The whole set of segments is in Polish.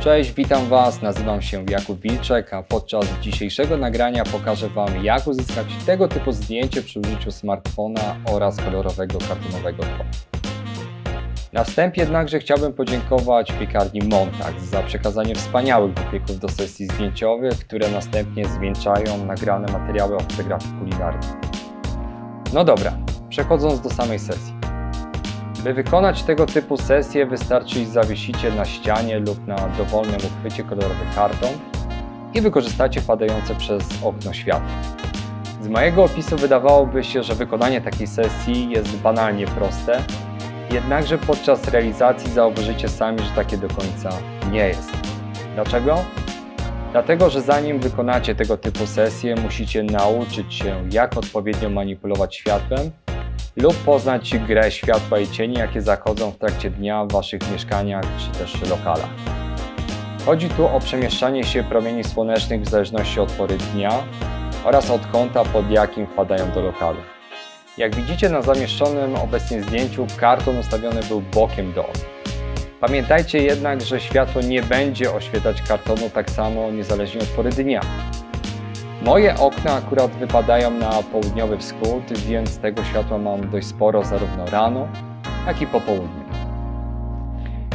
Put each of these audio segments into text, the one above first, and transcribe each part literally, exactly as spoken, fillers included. Cześć, witam Was, nazywam się Jakub Wilczek, a podczas dzisiejszego nagrania pokażę Wam, jak uzyskać tego typu zdjęcie przy użyciu smartfona oraz kolorowego kartonowego tła. Na wstępie jednakże chciałbym podziękować piekarni Montag za przekazanie wspaniałych wypieków do sesji zdjęciowych, które następnie zwieńczają nagrane materiały o fotografii kulinarnej. No dobra, przechodząc do samej sesji. By wykonać tego typu sesję, wystarczy, iż zawiesicie na ścianie lub na dowolnym uchwycie kolorowy karton i wykorzystacie padające przez okno światło. Z mojego opisu wydawałoby się, że wykonanie takiej sesji jest banalnie proste, jednakże podczas realizacji zauważycie sami, że takie do końca nie jest. Dlaczego? Dlatego, że zanim wykonacie tego typu sesję, musicie nauczyć się, jak odpowiednio manipulować światłem lub poznać grę światła i cieni, jakie zachodzą w trakcie dnia w Waszych mieszkaniach czy też lokalach. Chodzi tu o przemieszczanie się promieni słonecznych w zależności od pory dnia oraz od kąta, pod jakim wpadają do lokalu. Jak widzicie na zamieszczonym obecnie zdjęciu, karton ustawiony był bokiem do okna. Pamiętajcie jednak, że światło nie będzie oświetlać kartonu tak samo niezależnie od pory dnia. Moje okna akurat wypadają na południowy wschód, więc tego światła mam dość sporo zarówno rano, jak i po południu.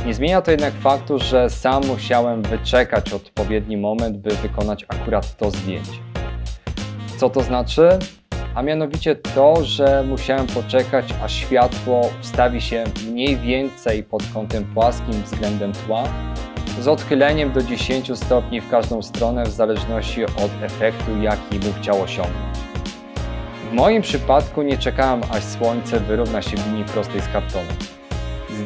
Nie zmienia to jednak faktu, że sam musiałem wyczekać odpowiedni moment, by wykonać akurat to zdjęcie. Co to znaczy? A mianowicie to, że musiałem poczekać, aż światło ustawi się mniej więcej pod kątem płaskim względem tła, z odchyleniem do dziesięć stopni w każdą stronę w zależności od efektu, jaki bym chciał osiągnąć. W moim przypadku nie czekałem, aż słońce wyrówna się w linii prostej z kartonem.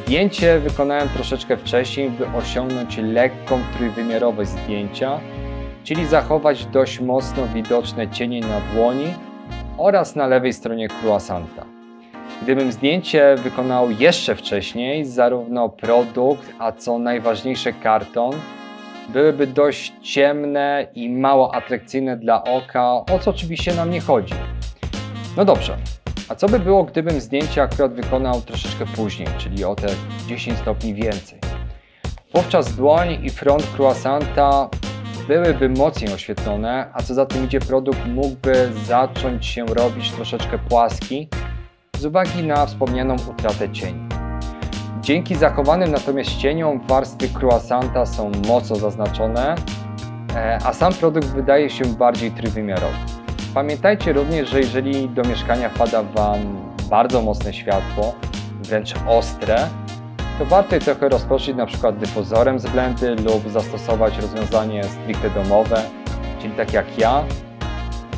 Zdjęcie wykonałem troszeczkę wcześniej, by osiągnąć lekką trójwymiarowość zdjęcia, czyli zachować dość mocno widoczne cienie na dłoni oraz na lewej stronie croissanta. Gdybym zdjęcie wykonał jeszcze wcześniej, zarówno produkt, a co najważniejsze karton, byłyby dość ciemne i mało atrakcyjne dla oka, o co oczywiście nam nie chodzi. No dobrze, a co by było, gdybym zdjęcie akurat wykonał troszeczkę później, czyli o te dziesięć stopni więcej? Wówczas dłoń i front croissanta byłyby mocniej oświetlone, a co za tym idzie, produkt mógłby zacząć się robić troszeczkę płaski, z uwagi na wspomnianą utratę cieni. Dzięki zachowanym natomiast cieniom warstwy croissanta są mocno zaznaczone, a sam produkt wydaje się bardziej trójwymiarowy. Pamiętajcie również, że jeżeli do mieszkania wpada Wam bardzo mocne światło, wręcz ostre, to warto je trochę rozproszyć np. dyfuzorem z blendy lub zastosować rozwiązanie stricte domowe, czyli tak jak ja,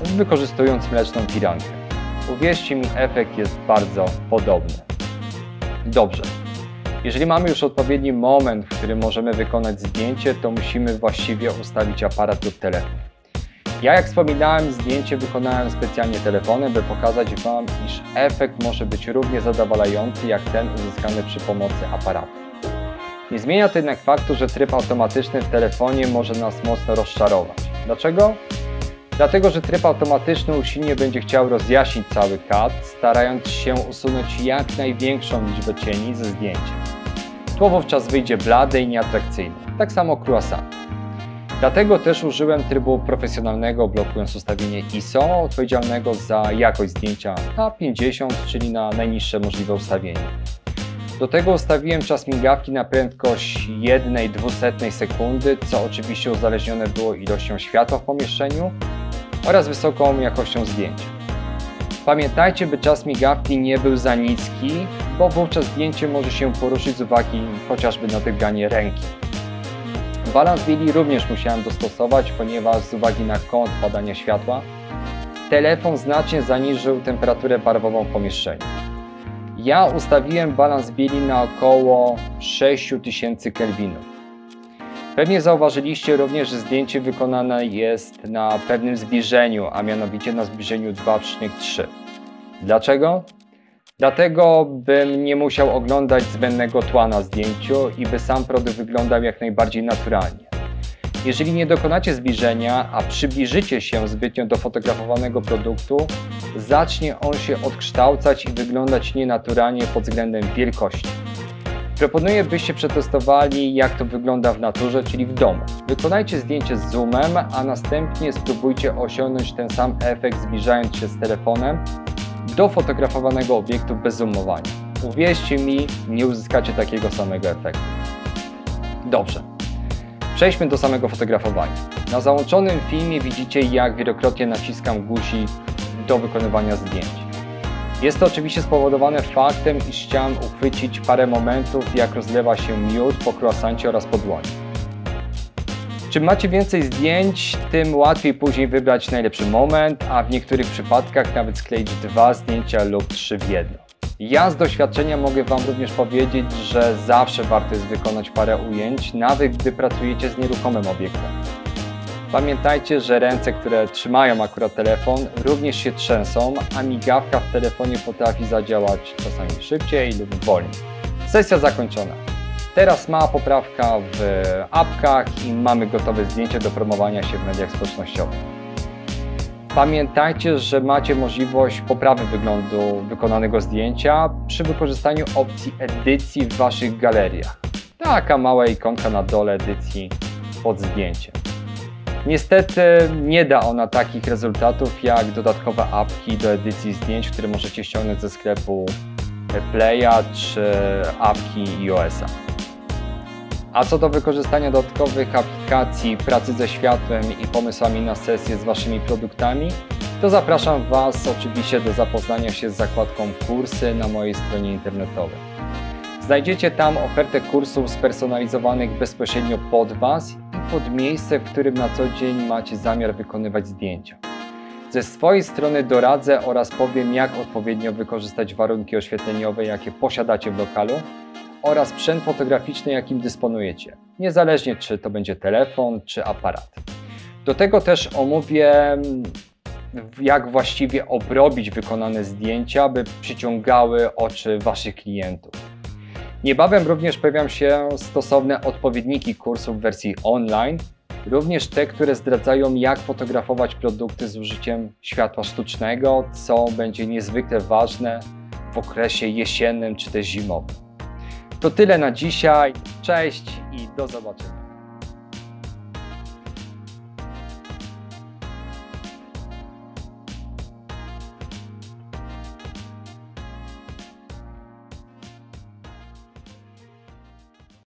wykorzystując mleczną firankę. Uwierzcie mi, efekt jest bardzo podobny. Dobrze, jeżeli mamy już odpowiedni moment, w którym możemy wykonać zdjęcie, to musimy właściwie ustawić aparat lub telefon. Ja, jak wspominałem, zdjęcie wykonałem specjalnie telefonem, by pokazać Wam, iż efekt może być równie zadowalający jak ten uzyskany przy pomocy aparatu. Nie zmienia to jednak faktu, że tryb automatyczny w telefonie może nas mocno rozczarować. Dlaczego? Dlatego, że tryb automatyczny usilnie będzie chciał rozjaśnić cały kadr, starając się usunąć jak największą liczbę cieni ze zdjęcia. Tło wówczas wyjdzie blade i nieatrakcyjne, tak samo croissant. Dlatego też użyłem trybu profesjonalnego, blokując ustawienie I S O odpowiedzialnego za jakość zdjęcia na pięćdziesiąt, czyli na najniższe możliwe ustawienie. Do tego ustawiłem czas migawki na prędkość jeden dwusetnej sekundy, co oczywiście uzależnione było ilością światła w pomieszczeniu oraz wysoką jakością zdjęcia. Pamiętajcie, by czas migawki nie był za niski, bo wówczas zdjęcie może się poruszyć z uwagi chociażby na drganie ręki. Balans bieli również musiałem dostosować, ponieważ z uwagi na kąt padania światła telefon znacznie zaniżył temperaturę barwową w pomieszczeniu. Ja ustawiłem balans bieli na około sześć tysięcy kelwinów. Pewnie zauważyliście również, że zdjęcie wykonane jest na pewnym zbliżeniu, a mianowicie na zbliżeniu dwa przecinek trzy. Dlaczego? Dlatego, bym nie musiał oglądać zbędnego tła na zdjęciu i by sam produkt wyglądał jak najbardziej naturalnie. Jeżeli nie dokonacie zbliżenia, a przybliżycie się zbytnio do fotografowanego produktu, zacznie on się odkształcać i wyglądać nienaturalnie pod względem wielkości. Proponuję, byście przetestowali, jak to wygląda w naturze, czyli w domu. Wykonajcie zdjęcie z zoomem, a następnie spróbujcie osiągnąć ten sam efekt, zbliżając się z telefonem do fotografowanego obiektu bez zoomowania. Uwierzcie mi, nie uzyskacie takiego samego efektu. Dobrze. Przejdźmy do samego fotografowania. Na załączonym filmie widzicie, jak wielokrotnie naciskam guzik do wykonywania zdjęć. Jest to oczywiście spowodowane faktem, iż chciałem uchwycić parę momentów, jak rozlewa się miód po croissancie oraz po dłoni. Czym macie więcej zdjęć, tym łatwiej później wybrać najlepszy moment, a w niektórych przypadkach nawet skleić dwa zdjęcia lub trzy w jedno. Ja z doświadczenia mogę Wam również powiedzieć, że zawsze warto jest wykonać parę ujęć, nawet gdy pracujecie z nieruchomym obiektem. Pamiętajcie, że ręce, które trzymają akurat telefon, również się trzęsą, a migawka w telefonie potrafi zadziałać czasami szybciej lub wolniej. Sesja zakończona. Teraz mała poprawka w apkach i mamy gotowe zdjęcie do promowania się w mediach społecznościowych. Pamiętajcie, że macie możliwość poprawy wyglądu wykonanego zdjęcia przy wykorzystaniu opcji edycji w Waszych galeriach. Taka mała ikonka na dole edycji pod zdjęciem. Niestety nie da ona takich rezultatów jak dodatkowe apki do edycji zdjęć, które możecie ściągnąć ze sklepu Playa czy apki iOS-a. A co do wykorzystania dodatkowych aplikacji, pracy ze światłem i pomysłami na sesję z Waszymi produktami, to zapraszam Was oczywiście do zapoznania się z zakładką Kursy na mojej stronie internetowej. Znajdziecie tam ofertę kursów spersonalizowanych bezpośrednio pod Was i pod miejsce, w którym na co dzień macie zamiar wykonywać zdjęcia. Ze swojej strony doradzę oraz powiem, jak odpowiednio wykorzystać warunki oświetleniowe, jakie posiadacie w lokalu oraz sprzęt fotograficzny, jakim dysponujecie, niezależnie czy to będzie telefon czy aparat. Do tego też omówię, jak właściwie obrobić wykonane zdjęcia, by przyciągały oczy Waszych klientów. Niebawem również pojawią się stosowne odpowiedniki kursów w wersji online, również te, które zdradzają, jak fotografować produkty z użyciem światła sztucznego, co będzie niezwykle ważne w okresie jesiennym czy też zimowym. To tyle na dzisiaj. Cześć i do zobaczenia.